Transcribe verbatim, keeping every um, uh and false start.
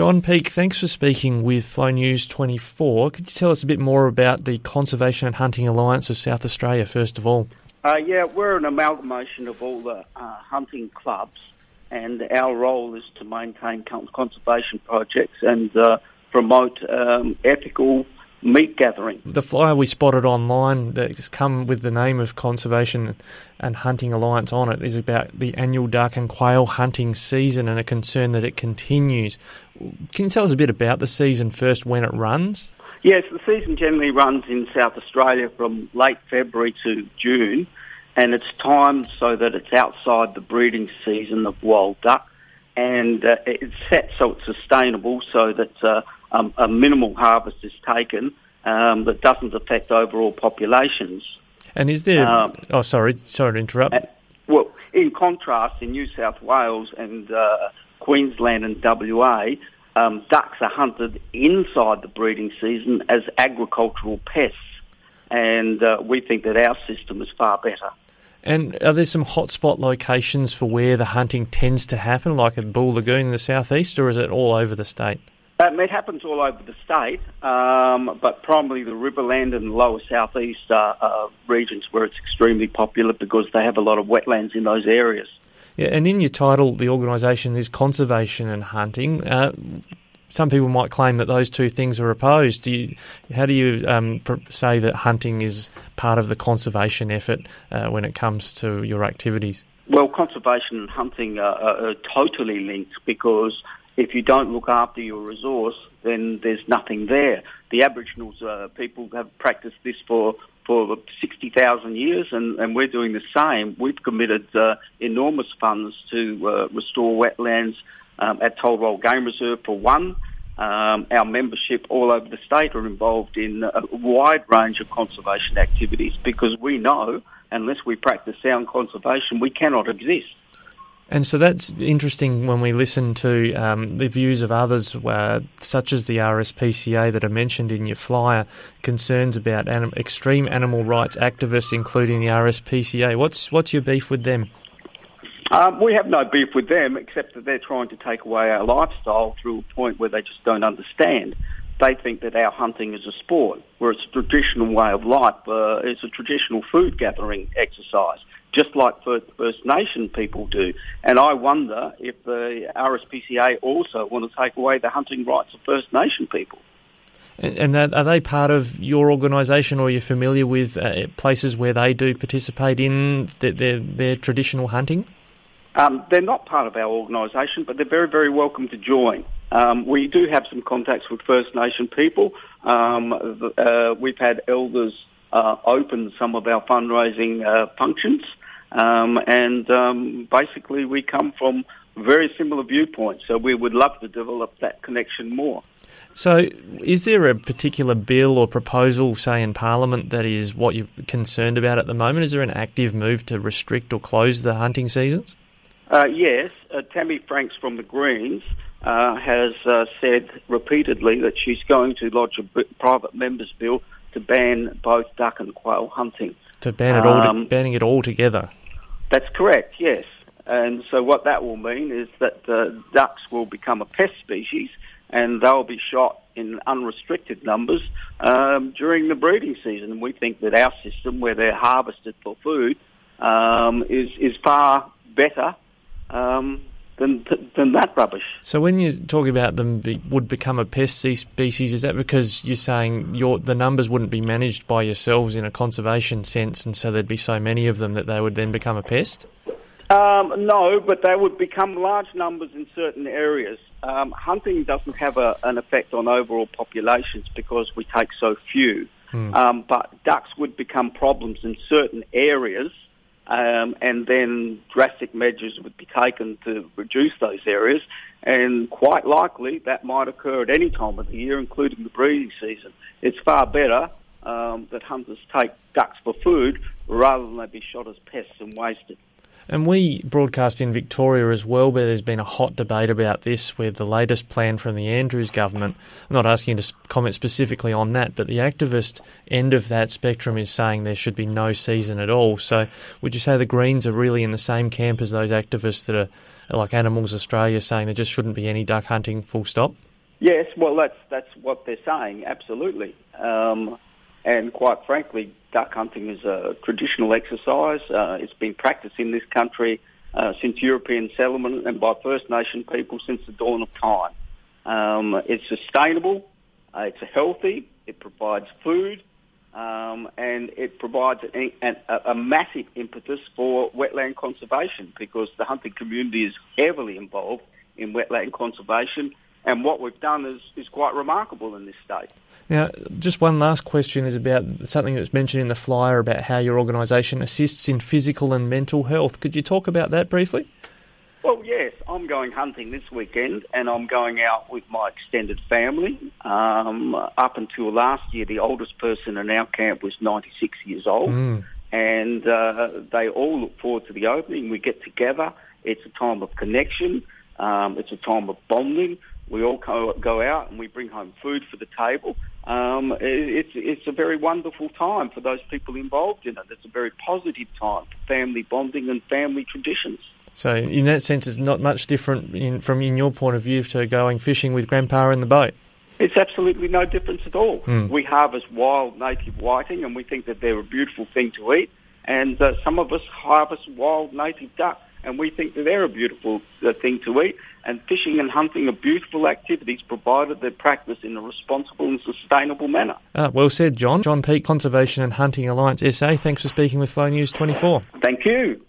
John Peek, thanks for speaking with Flow News twenty-four. Could you tell us a bit more about the Conservation and Hunting Alliance of South Australia, first of all? Uh, yeah, we're an amalgamation of all the uh, hunting clubs, and our role is to maintain conservation projects and uh, promote um, ethical meat gathering. The flyer we spotted online that's come with the name of Conservation and Hunting Alliance on it is about the annual duck and quail hunting season and a concern that it continues. Can you tell us a bit about the season first, when it runs? Yes, the season generally runs in South Australia from late February to June, and it's timed so that it's outside the breeding season of wild duck, and uh, it's set so it's sustainable so that uh, Um, a minimal harvest is taken um, that doesn't affect overall populations. And is there... Um, oh, sorry, sorry to interrupt. Uh, well, in contrast, in New South Wales and uh, Queensland and W A, um, ducks are hunted inside the breeding season as agricultural pests, and uh, we think that our system is far better. And are there some hotspot locations for where the hunting tends to happen, like at Bull Lagoon in the southeast, or is it all over the state? Um, it happens all over the state, um, but primarily the Riverland and the Lower South East are, are regions where it's extremely popular because they have a lot of wetlands in those areas. Yeah, and in your title, the organisation is Conservation and Hunting. Uh, some people might claim that those two things are opposed. Do you, how do you um, say that hunting is part of the conservation effort uh, when it comes to your activities? Well, conservation and hunting are, are, are totally linked because if you don't look after your resource, then there's nothing there. The Aboriginal uh, people have practiced this for, for sixty thousand years, and, and we're doing the same. We've committed uh, enormous funds to uh, restore wetlands um, at Toll World Game Reserve, for one. Um, our membership all over the state are involved in a wide range of conservation activities because we know unless we practice sound conservation, we cannot exist. And so that's interesting when we listen to um, the views of others, uh, such as the R S P C A that are mentioned in your flyer, concerns about anim- extreme animal rights activists, including the R S P C A. What's what's your beef with them? Um, we have no beef with them, except that they're trying to take away our lifestyle through a point where they just don't understand. They think that our hunting is a sport, where it's a traditional way of life. Uh, it's a traditional food gathering exercise, just like First Nation people do. And I wonder if the R S P C A also want to take away the hunting rights of First Nation people. And, and are they part of your organisation, or are you familiar with uh, places where they do participate in the, their, their traditional hunting? Um, they're not part of our organisation, but they're very, very welcome to join. Um, we do have some contacts with First Nation people. Um, uh, we've had elders uh, open some of our fundraising uh, functions, um, and um, basically we come from very similar viewpoints, so we would love to develop that connection more. So is there a particular bill or proposal, say, in Parliament that is what you're concerned about at the moment? Is there an active move to restrict or close the hunting seasons? Uh, yes. Uh, Tammy Franks from the Greens Uh, has uh, said repeatedly that she's going to lodge a b- private member's bill to ban both duck and quail hunting. To ban it all, um, to, banning it all together. That's correct, yes. And so what that will mean is that uh, ducks will become a pest species and they'll be shot in unrestricted numbers um, during the breeding season. And we think that our system, where they're harvested for food, um, is, is far better Um, Than, than that rubbish. So when you talk about them be, would become a pest species, is that because you're saying your, the numbers wouldn't be managed by yourselves in a conservation sense, and so there'd be so many of them that they would then become a pest? Um, no, but they would become large numbers in certain areas. Um, hunting doesn't have a, an effect on overall populations because we take so few. Mm. Um, but ducks would become problems in certain areas, Um, and then drastic measures would be taken to reduce those areas, and quite likely that might occur at any time of the year, including the breeding season. It's far better um, that hunters take ducks for food rather than they be shot as pests and wasted. And we broadcast in Victoria as well, where there's been a hot debate about this with the latest plan from the Andrews government. I'm not asking you to comment specifically on that, but the activist end of that spectrum is saying there should be no season at all. So would you say the Greens are really in the same camp as those activists that are, like Animals Australia, saying there just shouldn't be any duck hunting full stop? Yes, well, that's that's what they're saying, absolutely. Um, and quite frankly, duck hunting is a traditional exercise. Uh, it's been practiced in this country uh, since European settlement and by First Nation people since the dawn of time. Um, it's sustainable, uh, it's healthy, it provides food, um, and it provides a, a, a massive impetus for wetland conservation because the hunting community is heavily involved in wetland conservation. And what we've done is, is quite remarkable in this state. Now, just one last question is about something that's mentioned in the flyer about how your organisation assists in physical and mental health. Could you talk about that briefly? Well, yes. I'm going hunting this weekend and I'm going out with my extended family. Um, up until last year, the oldest person in our camp was ninety-six years old. Mm. And uh, they all look forward to the opening. We get together. It's a time of connection. Um, it's a time of bonding. We all go, go out and we bring home food for the table. Um, it, it's, it's a very wonderful time for those people involved in it. It's a very positive time for family bonding and family traditions. So in that sense, it's not much different in, from in your point of view to going fishing with Grandpa in the boat. It's absolutely no difference at all. Mm. We harvest wild native whiting and we think that they're a beautiful thing to eat. And uh, some of us harvest wild native duck. And we think that they're a beautiful thing to eat. And fishing and hunting are beautiful activities provided they're practiced in a responsible and sustainable manner. Ah, well said, John. John Peek, Conservation and Hunting Alliance S A. Thanks for speaking with Flow News twenty-four. Thank you.